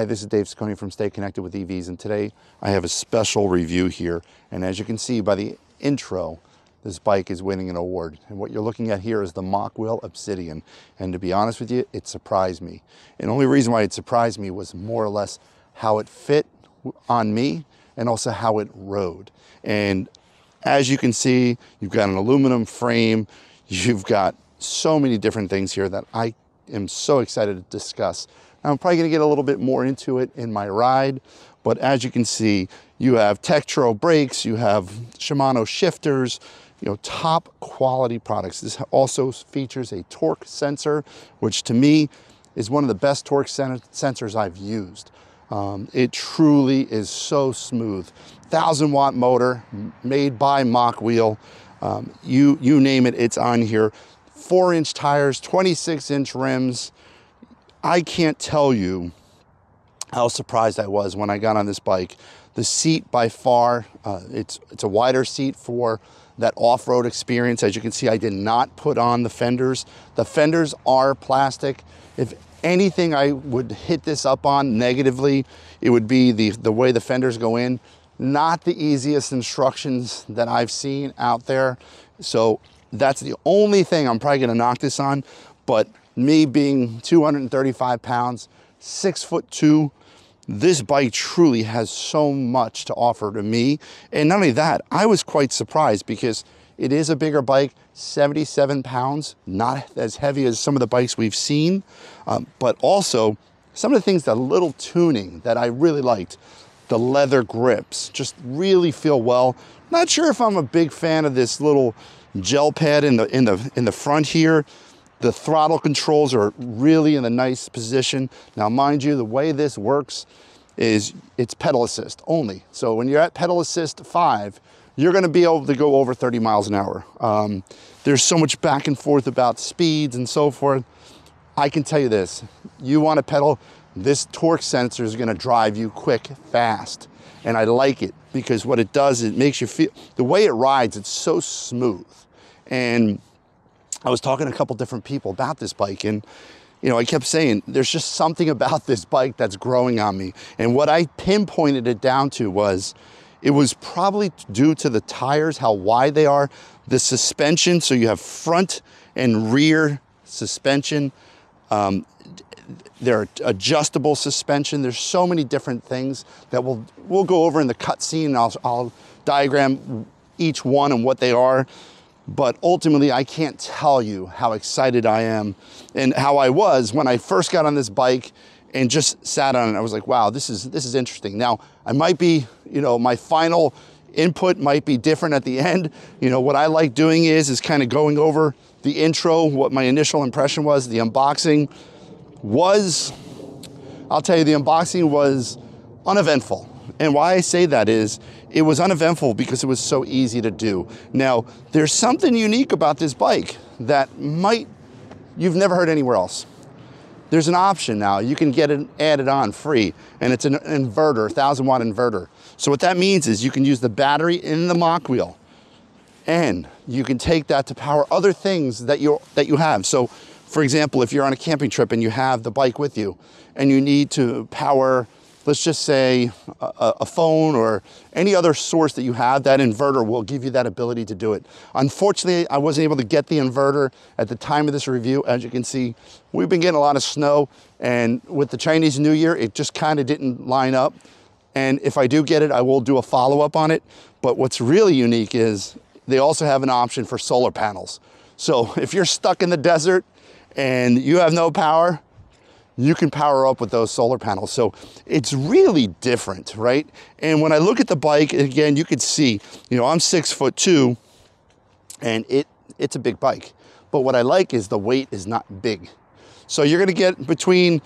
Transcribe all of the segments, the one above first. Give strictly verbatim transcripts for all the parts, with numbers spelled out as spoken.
Hi, this is Dave Ciccone from Stay Connected with E Vs, and today I have a special review here. And as you can see by the intro, this bike is winning an award. And what you're looking at here is the Mokwheel Obsidian. And to be honest with you, it surprised me. And the only reason why it surprised me was more or less how it fit on me and also how it rode. And as you can see, you've got an aluminum frame. You've got so many different things here that I am so excited to discuss. I'm probably going to get a little bit more into it in my ride, but as you can see, you have Tektro brakes, you have Shimano shifters, you know, top quality products. This also features a torque sensor, which to me is one of the best torque sen sensors I've used. Um, it truly is so smooth. Thousand watt motor made by Mokwheel. Um, you you name it, it's on here. Four inch tires, twenty-six inch rims. I can't tell you how surprised I was when I got on this bike. The seat by far, uh, it's, it's a wider seat for that off-road experience. As you can see, I did not put on the fenders. The fenders are plastic. If anything I would hit this up on negatively, it would be the, the way the fenders go in. Not the easiest instructions that I've seen out there. So that's the only thing I'm probably gonna knock this on, but me being two hundred thirty-five pounds, six foot two, this bike truly has so much to offer to me. And not only that, I was quite surprised because it is a bigger bike, seventy-seven pounds, not as heavy as some of the bikes we've seen, um, but also some of the things, the little tuning that I really liked. The leather grips just really feel well. Not sure if I'm a big fan of this little gel pad in the, in the, in the front here. The throttle controls are really in a nice position. Now, mind you, the way this works is it's pedal assist only. So when you're at pedal assist five, you're gonna be able to go over thirty miles an hour. Um, there's so much back and forth about speeds and so forth. I can tell you this, you wanna pedal, this torque sensor is gonna drive you quick, fast. And I like it because what it does, it makes you feel, the way it rides, it's so smooth. And I was talking to a couple different people about this bike, and you know, I kept saying there's just something about this bike that's growing on me. And what I pinpointed it down to was it was probably due to the tires, how wide they are, the suspension. So you have front and rear suspension. Um, they're adjustable suspension. There's so many different things that we'll, we'll go over in the cutscene. I'll, I'll diagram each one and what they are. But ultimately, I can't tell you how excited I am and how I was when I first got on this bike and just sat on it. I was like, wow, this is, this is interesting. Now, I might be, you know, my final input might be different at the end. You know, what I like doing is, is kind of going over the intro, what my initial impression was. The unboxing was, I'll tell you, the unboxing was uneventful. And why I say that is, it was uneventful because it was so easy to do. Now, there's something unique about this bike that might, you've never heard anywhere else. There's an option now, you can get it added on free, and it's an inverter, thousand watt inverter. So what that means is you can use the battery in the Mokwheel, and you can take that to power other things that you that you have. So for example, if you're on a camping trip and you have the bike with you and you need to power, let's just say a, a phone or any other source that you have, that inverter will give you that ability to do it. Unfortunately, I wasn't able to get the inverter at the time of this review. As you can see, we've been getting a lot of snow, and with the Chinese New Year, it just kind of didn't line up. And if I do get it, I will do a follow-up on it. But what's really unique is they also have an option for solar panels. So if you're stuck in the desert and you have no power, you can power up with those solar panels. So it's really different, right? And when I look at the bike, again, you could see, you know, I'm six foot two and it, it's a big bike. But what I like is the weight is not big. So you're gonna get between,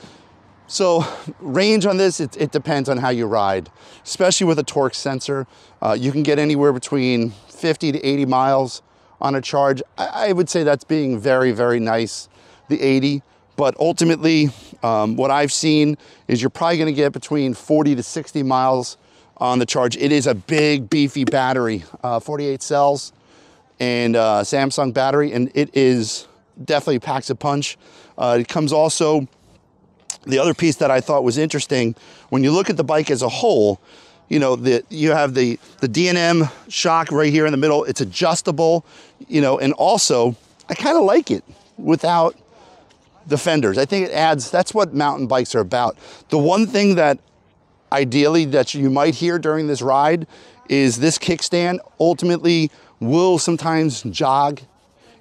so range on this, it, it depends on how you ride, especially with a torque sensor. Uh, you can get anywhere between fifty to eighty miles on a charge. I, I would say that's being very, very nice, the eighty. But ultimately, um, what I've seen is you're probably gonna get between forty to sixty miles on the charge. It is a big, beefy battery, uh, forty-eight cells and uh, Samsung battery, and it is definitely packs a punch. Uh, it comes also The other piece that I thought was interesting, when you look at the bike as a whole, you know, the, you have the, the D N M shock right here in the middle. It's adjustable, you know, and also I kind of like it without the fenders. I think it adds, that's what mountain bikes are about. The one thing that ideally that you might hear during this ride is this kickstand ultimately will sometimes jog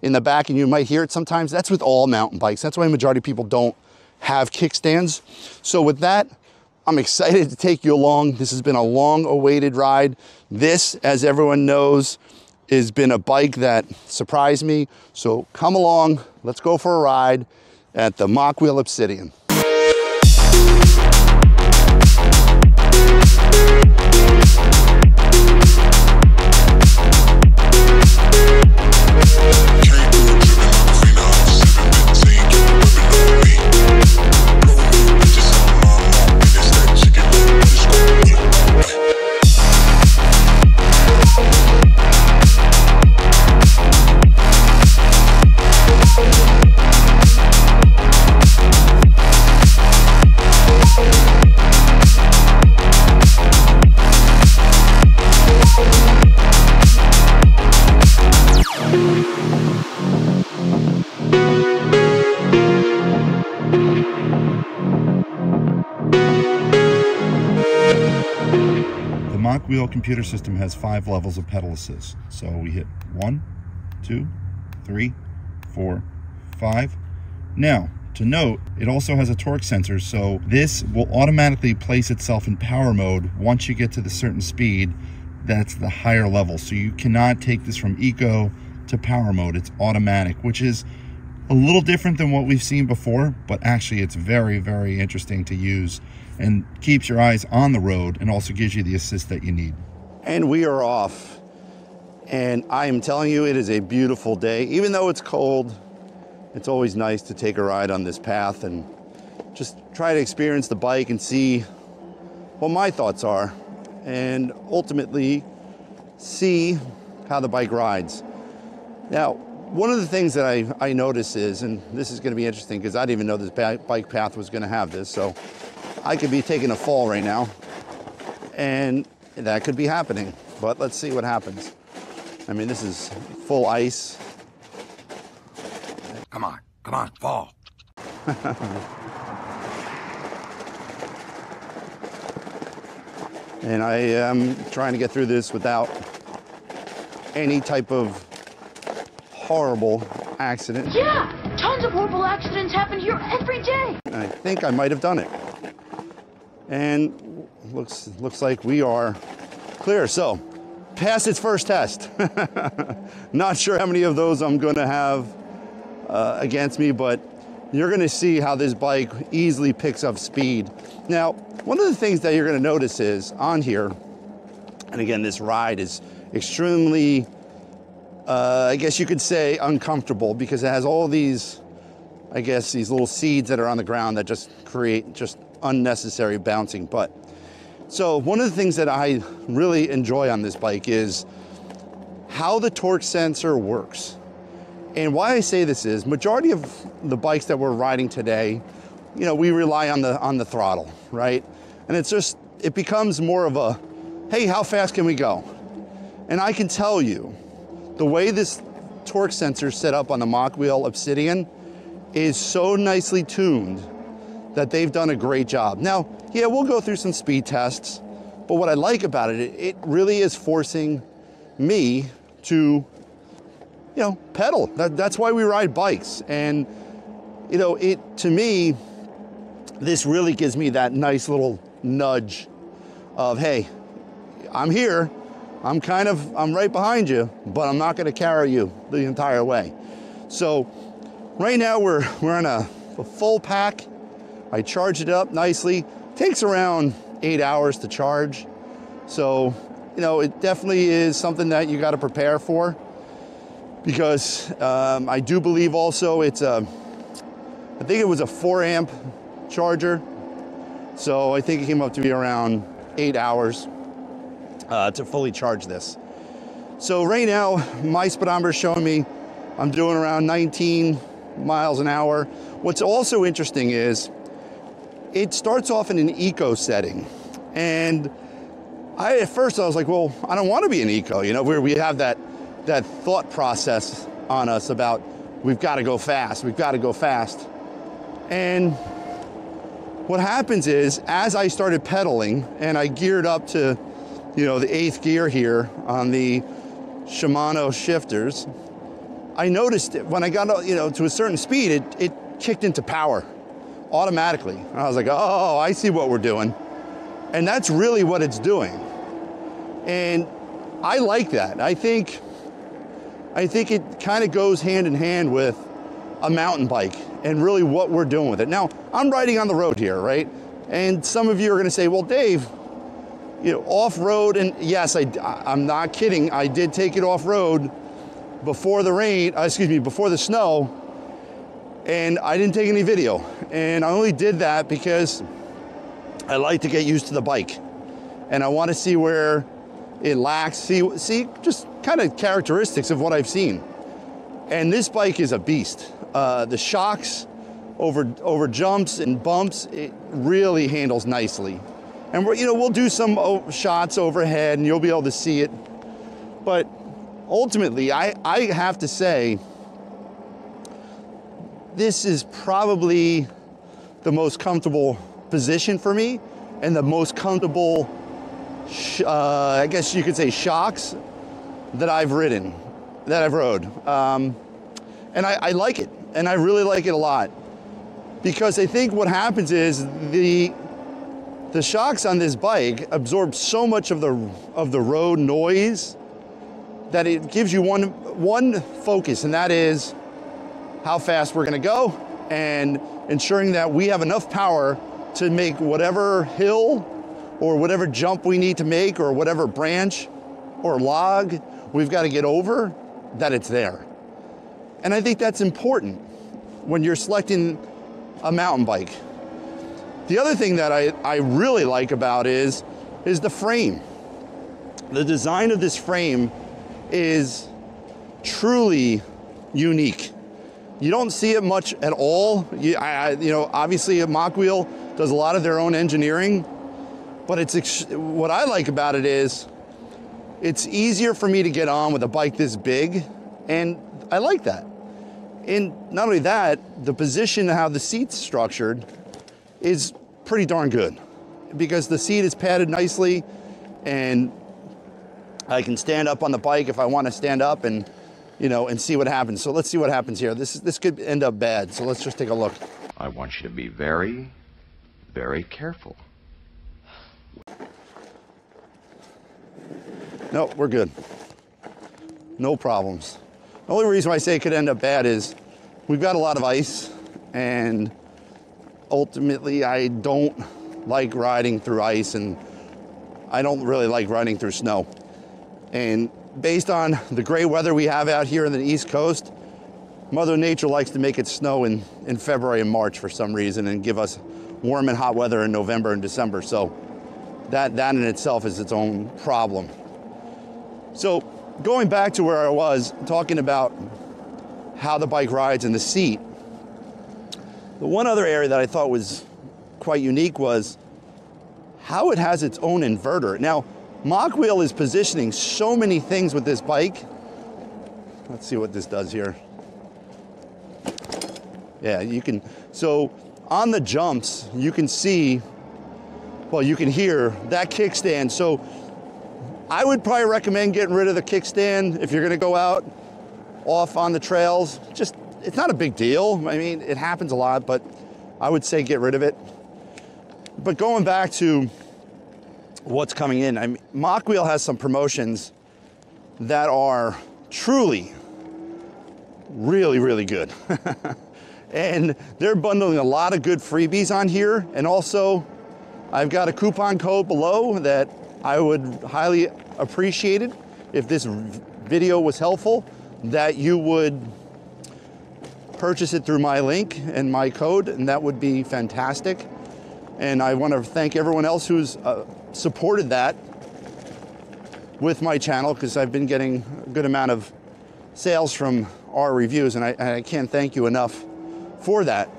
in the back, and you might hear it sometimes. That's with all mountain bikes. That's why the majority of people don't have kickstands. So with that, I'm excited to take you along. This has been a long awaited ride. This, as everyone knows, has been a bike that surprised me. So come along, let's go for a ride at the Mokwheel Obsidian. Mokwheel computer system has five levels of pedal assist. So we hit one, two, three, four, five. Now, to note, it also has a torque sensor, so this will automatically place itself in power mode once you get to the certain speed that's the higher level. So you cannot take this from eco to power mode. It's automatic, which is a little different than what we've seen before, but actually it's very, very interesting to use and keeps your eyes on the road and also gives you the assist that you need. And we are off. And I am telling you, it is a beautiful day. Even though it's cold, it's always nice to take a ride on this path and just try to experience the bike and see what my thoughts are and ultimately see how the bike rides. Now, one of the things that I, I notice is, and this is gonna be interesting because I didn't even know this bike path was gonna have this, so I could be taking a fall right now, and that could be happening, but let's see what happens. I mean, this is full ice. Come on, come on, fall. And I am trying to get through this without any type of horrible accident. Yeah, tons of horrible accidents happen here every day. I think I might have done it. And looks looks like we are clear. So, passed its first test. Not sure how many of those I'm gonna have uh, against me, but you're gonna see how this bike easily picks up speed. Now, one of the things that you're gonna notice is on here, and again, this ride is extremely Uh, I guess you could say uncomfortable, because it has all these, I guess, these little seeds that are on the ground that just create just unnecessary bouncing. But so one of the things that I really enjoy on this bike is how the torque sensor works. And why I say this is majority of the bikes that we're riding today, you know, we rely on the on the throttle, right? And it's just, it becomes more of a, hey, how fast can we go? And I can tell you, the way this torque sensor is set up on the Mokwheel Obsidian is so nicely tuned that they've done a great job. Now, yeah, we'll go through some speed tests, but what I like about it, it really is forcing me to, you know, pedal. That, that's why we ride bikes. And, you know, it, to me, this really gives me that nice little nudge of, hey, I'm here. I'm kind of, I'm right behind you, but I'm not gonna carry you the entire way. So right now we're, we're in a, a full pack. I charge it up nicely. Takes around eight hours to charge. So, you know, it definitely is something that you gotta prepare for, because um, I do believe also it's a, I think it was a four amp charger. So I think it came up to be around eight hours. Uh, to fully charge this. So right now, my speedometer is showing me I'm doing around nineteen miles an hour. What's also interesting is it starts off in an eco setting. And I, at first I was like, well, I don't want to be an eco, you know, where we have that, that thought process on us about we've got to go fast, we've got to go fast. And what happens is, as I started pedaling and I geared up to, you know, the eighth gear here on the Shimano shifters, I noticed that when I got, you know, to a certain speed, it, it kicked into power automatically. And I was like, oh, I see what we're doing. And that's really what it's doing. And I like that. I think, I think it kind of goes hand in hand with a mountain bike and really what we're doing with it. Now, I'm riding on the road here, right? And some of you are gonna say, well, Dave, you know, off-road, and yes, I, I'm not kidding. I did take it off-road before the rain, uh, excuse me, before the snow, and I didn't take any video. And I only did that because I like to get used to the bike. And I wanna see where it lacks, see, see just kind of characteristics of what I've seen. And this bike is a beast. Uh, the shocks over, over jumps and bumps, it really handles nicely. And we're, you know, we'll do some shots overhead and you'll be able to see it. But ultimately, I, I have to say, this is probably the most comfortable position for me and the most comfortable, sh uh, I guess you could say, shocks that I've ridden, that I've rode. Um, and I, I like it, and I really like it a lot. Because I think what happens is the, the shocks on this bike absorb so much of the, of the road noise that it gives you one, one focus, and that is how fast we're gonna go and ensuring that we have enough power to make whatever hill or whatever jump we need to make or whatever branch or log we've gotta get over, that it's there. And I think that's important when you're selecting a mountain bike. The other thing that I, I really like about is, is the frame. The design of this frame is truly unique. You don't see it much at all. You, I, you know, obviously Mokwheel does a lot of their own engineering, but it's, what I like about it is it's easier for me to get on with a bike this big, and I like that. And not only that, the position of how the seat's structured is pretty darn good because the seat is padded nicely and I can stand up on the bike if I want to stand up and, you know, and see what happens. So let's see what happens here. This, this could end up bad, so let's just take a look. I want you to be very, very careful. No, we're good. No problems. The only reason why I say it could end up bad is we've got a lot of ice and ultimately, I don't like riding through ice and I don't really like riding through snow. And based on the gray weather we have out here in the East Coast, Mother Nature likes to make it snow in, in February and March for some reason and give us warm and hot weather in November and December. So that, that in itself is its own problem. So going back to where I was, talking about how the bike rides in the seat, the one other area that I thought was quite unique was how it has its own inverter. Now, Mokwheel is positioning so many things with this bike. Let's see what this does here. Yeah, you can, so on the jumps, you can see, well, you can hear that kickstand. So I would probably recommend getting rid of the kickstand if you're gonna go out off on the trails. Just, it's not a big deal. I mean, it happens a lot, but I would say get rid of it. But going back to what's coming in, I mean, Mokwheel has some promotions that are truly, really, really good. And they're bundling a lot of good freebies on here. And also, I've got a coupon code below that I would highly appreciate it if this video was helpful, that you would purchase it through my link and my code, and that would be fantastic. And I want to thank everyone else who's uh, supported that with my channel, because I've been getting a good amount of sales from our reviews, and I, I can't thank you enough for that.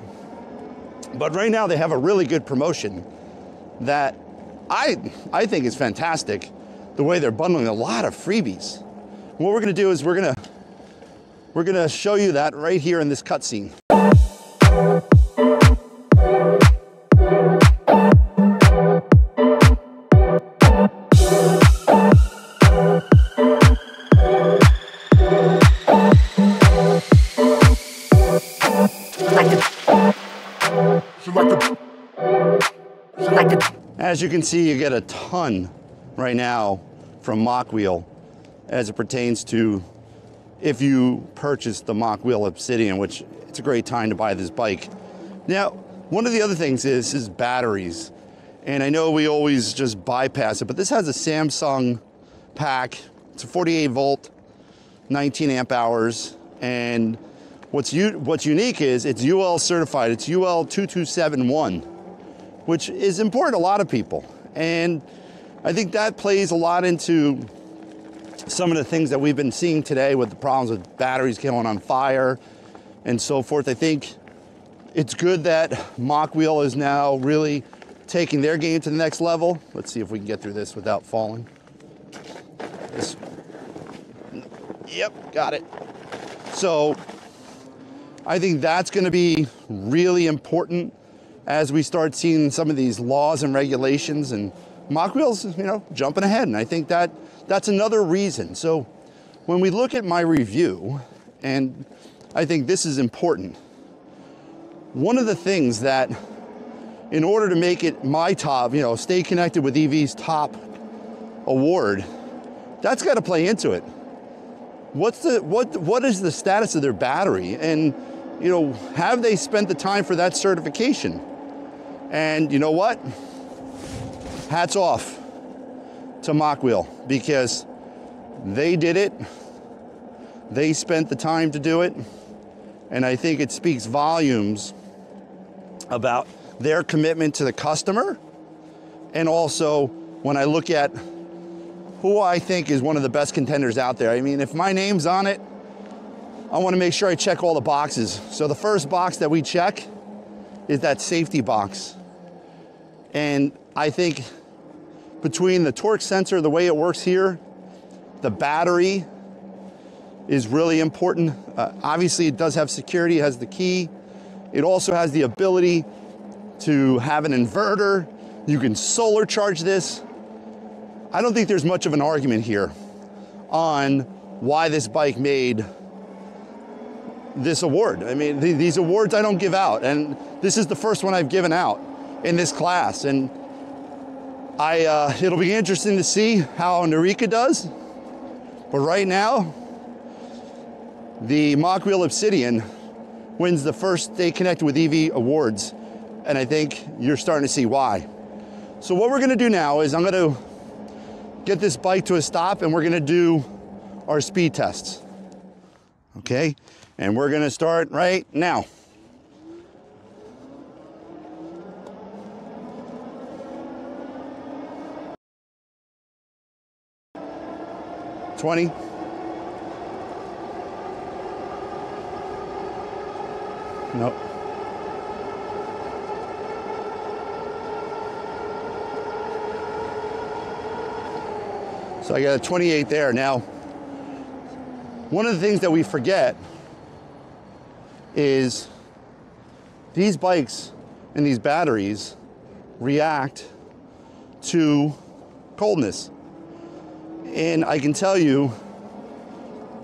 But right now they have a really good promotion that I, I think is fantastic, the way they're bundling a lot of freebies. What we're gonna do is we're gonna, we're gonna show you that right here in this cutscene. As you can see, you get a ton right now from Mokwheel as it pertains to if you purchase the Mokwheel Obsidian, which it's a great time to buy this bike. Now, one of the other things is, is batteries. And I know we always just bypass it, but this has a Samsung pack. It's a forty-eight volt, nineteen amp hours. And what's, u what's unique is it's U L certified. It's U L two two seven one. Which is important to a lot of people. And I think that plays a lot into some of the things that we've been seeing today with the problems with batteries going on fire and so forth. I think it's good that Mokwheel is now really taking their game to the next level. Let's see if we can get through this without falling. This. Yep, got it. So I think that's gonna be really important as we start seeing some of these laws and regulations, and Mokwheel's, you know, jumping ahead. And I think that that's another reason. So when we look at my review, and I think this is important, one of the things that in order to make it my top, you know, Stay Connected with E V's top award, that's got to play into it. What's the, what, what is the status of their battery? And, you know, have they spent the time for that certification? And you know what? Hats off to Mokwheel, because they did it. They spent the time to do it. And I think it speaks volumes about their commitment to the customer. And also, when I look at who I think is one of the best contenders out there, I mean, if my name's on it, I want to make sure I check all the boxes. So the first box that we check is that safety box. And I think between the torque sensor, the way it works here, the battery is really important. Uh, obviously it does have security, it has the key. It also has the ability to have an inverter. You can solar charge this. I don't think there's much of an argument here on why this bike made this award. I mean, th these awards I don't give out, and this is the first one I've given out in this class. And I, uh, it'll be interesting to see how Narika does. But right now, the Mokwheel Obsidian wins the first Stay Connected with E V awards, and I think you're starting to see why. So what we're going to do now is I'm going to get this bike to a stop, and we're going to do our speed tests. Okay. And we're gonna start right now. twenty. Nope. So I got a twenty-eight there. Now, one of the things that we forget is these bikes and these batteries react to coldness. And I can tell you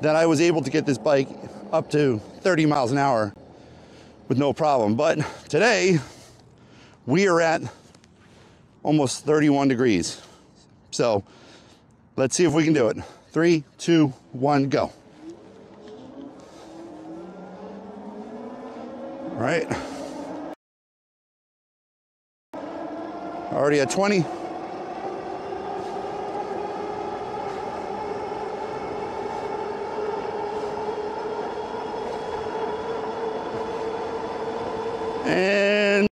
that I was able to get this bike up to thirty miles an hour with no problem. But today we are at almost thirty-one degrees. So let's see if we can do it. Three, two, one, go. All right, already at twenty. And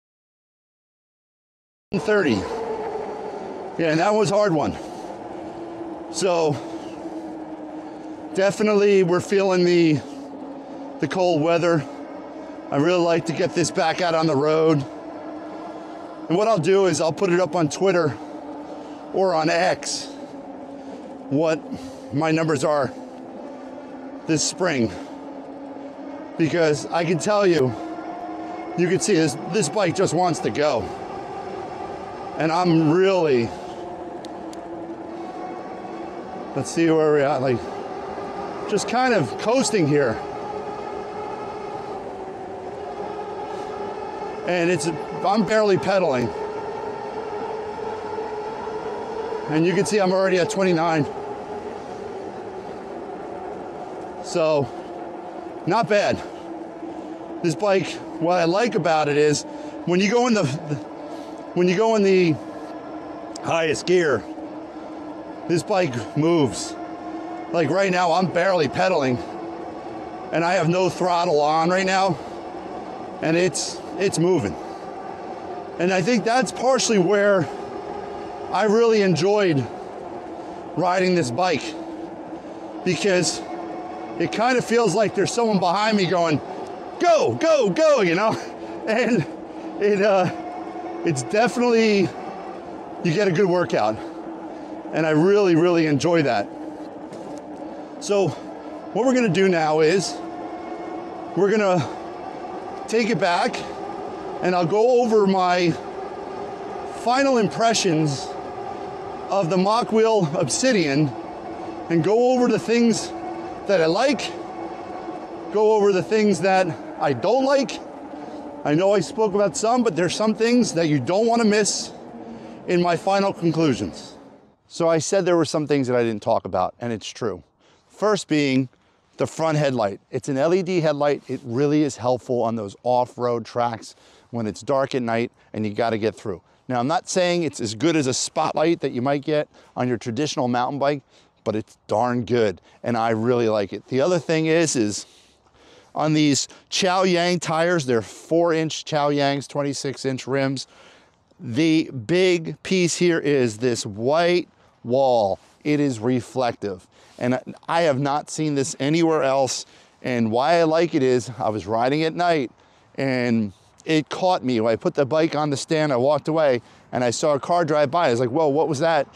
thirty. Yeah, and that was a hard one. So definitely we're feeling the, the cold weather. I really like to get this back out on the road. And what I'll do is I'll put it up on Twitter or on X what my numbers are this spring. Because I can tell you, you can see this, this bike just wants to go. And I'm really, let's see where we're at, like, just kind of coasting here. And it's, I'm barely pedaling. And you can see I'm already at twenty-nine. So, not bad. This bike, what I like about it is, when you go in the, when you go in the highest gear, this bike moves. Like right now, I'm barely pedaling, and I have no throttle on right now, and it's it's moving. And I think that's partially where I really enjoyed riding this bike, because it kind of feels like there's someone behind me going, go, go, go, you know? And it uh, it's definitely, you get a good workout. And I really, really enjoy that. So what we're gonna do now is we're gonna take it back and I'll go over my final impressions of the Mokwheel Obsidian and go over the things that I like, go over the things that I don't like. I know I spoke about some, but there's some things that you don't want to miss in my final conclusions. So I said there were some things that I didn't talk about, and it's true. First being the front headlight. It's an L E D headlight. It really is helpful on those off-road tracks when it's dark at night and you gotta get through. Now, I'm not saying it's as good as a spotlight that you might get on your traditional mountain bike, but it's darn good, and I really like it. The other thing is, is on these Chao Yang tires, they're four inch Chao Yangs, twenty-six inch rims. The big piece here is this white wall. It is reflective, and I have not seen this anywhere else. And why I like it is I was riding at night and it caught me. When I put the bike on the stand, I walked away and I saw a car drive by. I was like, whoa, what was that?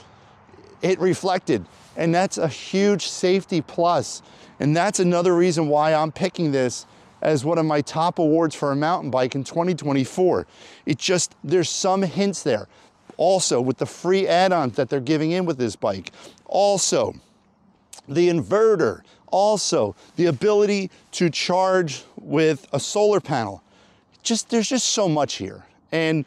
It reflected, and that's a huge safety plus. And that's another reason why I'm picking this as one of my top awards for a mountain bike in twenty twenty-four. It just, there's some hints there. Also, with the free add-ons that they're giving in with this bike. Also, the inverter. Also, the ability to charge with a solar panel. Just, there's just so much here. And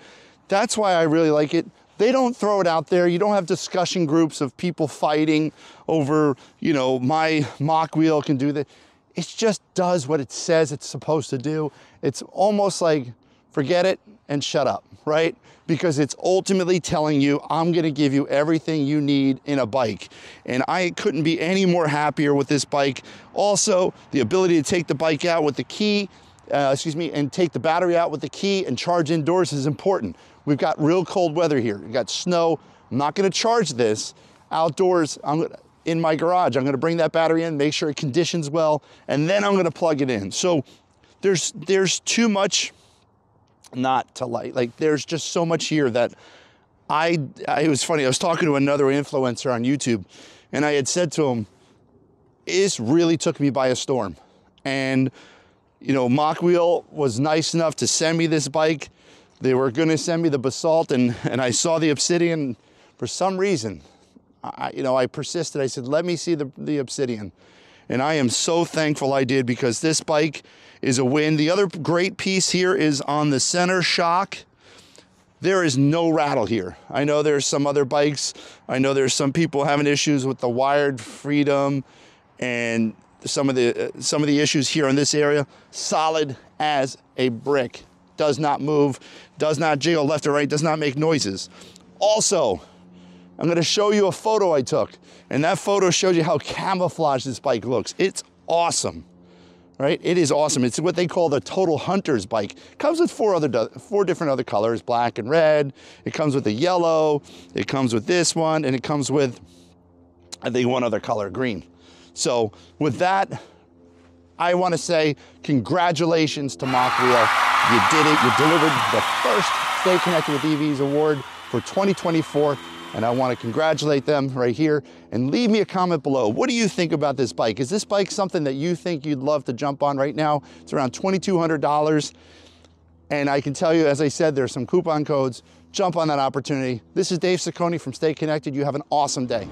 that's why I really like it. They don't throw it out there. You don't have discussion groups of people fighting over, you know, my Mokwheel can do that. It just does what it says it's supposed to do. It's almost like, forget it and shut up, right? Because it's ultimately telling you, I'm gonna give you everything you need in a bike. And I couldn't be any more happier with this bike. Also, the ability to take the bike out with the key, uh, excuse me, and take the battery out with the key and charge indoors is important. We've got real cold weather here. We've got snow. I'm not gonna charge this outdoors. I'm gonna, in my garage, I'm gonna bring that battery in, make sure it conditions well, and then I'm gonna plug it in. So there's, there's too much not to like. Like, there's just so much here that I, I, it was funny, I was talking to another influencer on YouTube, and I had said to him, this really took me by a storm. And, you know, Mokwheel was nice enough to send me this bike. They were gonna send me the Basalt, and, and I saw the Obsidian for some reason. I, you know, I persisted. I said, let me see the, the Obsidian. And I am so thankful I did, because this bike is a win. The other great piece here is on the center shock. There is no rattle here. I know there's some other bikes. I know there's some people having issues with the wired freedom and some of the some of the issues here in this area. Solid as a brick. Does not move, does not jiggle left or right, does not make noises. Also, I'm gonna show you a photo I took, and that photo shows you how camouflaged this bike looks. It's awesome, right? It is awesome. It's what they call the Total Hunter's bike. It comes with four other, four different other colors, black and red. It comes with the yellow, it comes with this one, and it comes with, I think, one other color, green. So with that, I wanna say congratulations to Mokwheel. You did it. You delivered the first Stay Connected with E Vs award for twenty twenty-four, and I want to congratulate them right here. And leave me a comment below. What do you think about this bike? Is this bike something that you think you'd love to jump on right now? It's around twenty-two hundred dollars. And I can tell you, as I said, there's some coupon codes. Jump on that opportunity. This is Dave Ciccone from Stay Connected. You have an awesome day.